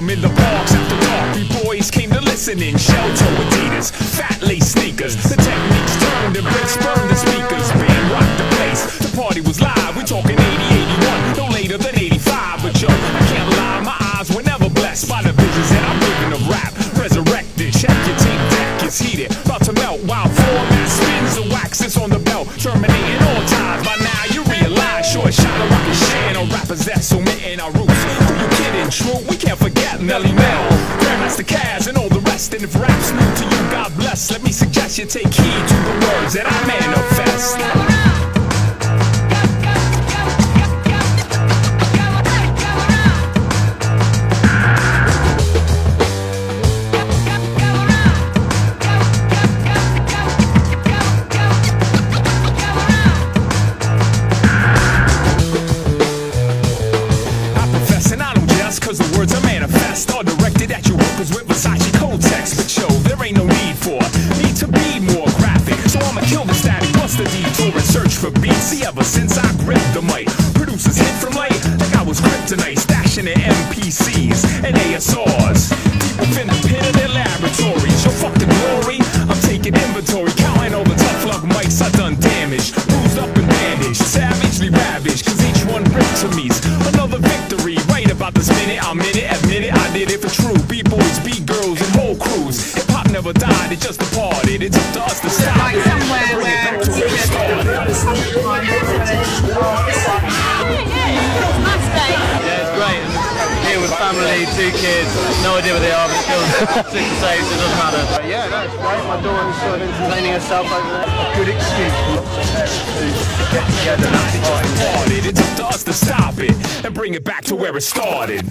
them in the parks after dark. We boys came to listen in shell-toe Adidas, fat lace sneakers. The techniques turned and rips burned the speakers. Band rocked the place. The party was live. We're talking 80, 81, no later than 85. But yo, I can't lie, my eyes were never blessed by the visions that I'm living of rap. Resurrected, check your tape deck, it's heated, about to melt. Wild Format spins the wax, it's on the belt, terminating all ties. By now you realize, short shot of rock and shit, no rappers that's omitting our roots. Who you kidding? True, we can't forget Nelly Mel, Grandmaster Caz, and all the rest. And if rap's new to you, God bless, let me suggest you take heed to the words that I manifest. Are directed at you workers with Versace cold text. But yo, there ain't no need for me to be more graphic. So I'ma kill the static, bust the detour and search for beats. See, ever since I gripped the mic, producers hit from light like I was kryptonite, stashing in MPCs and ASRs deep within the pit of their laboratories. Yo, fuck the glory, I'm taking inventory, counting all the tough luck mics I done damage, bruised up and bandaged, savagely ravaged, cause each one ripped to me's another victory. Right about this minute, I'm in it, admit it, I did it for true. B-boys, B-girls, and whole crews. Hip-hop never died, it just departed. It's up to us to stop like it and bring it back to where it started. Yeah, it's great. Here with family, two kids, no idea where they are, but still six or eight, so it doesn't matter. But yeah, that's great. My daughter's sort of entertaining herself over there. Good excuse to get together. That's it. It's up to us to stop it and bring it back to where it started.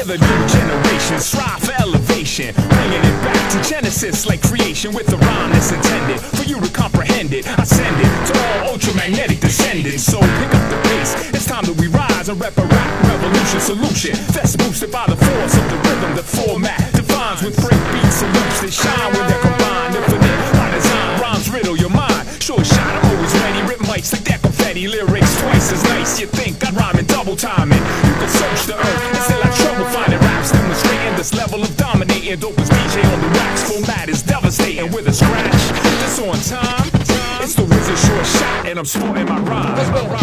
The new generation strive for elevation, bringing it back to Genesis like creation with the rhyme that's intended for you to comprehend it. I send it to all Ultra Magnetic descendants. So pick up the pace, it's time that we rise and rep a rap revolution solution that's boosted by the force of the rhythm. The format defines with break beats and loops that shine when they're combined. Infinite by design, rhymes riddle your mind. Sure shot, I'm always ready. Rip mics like that confetti, lyrics twice as nice. You think that rhyming double timing? You can search the earth and still have trouble finding raps demonstrating this level of dominating. Dope as DJ on the racks, format is devastating with a scratch. This on time, it's the wizard short shot, and I'm sporting my rhyme.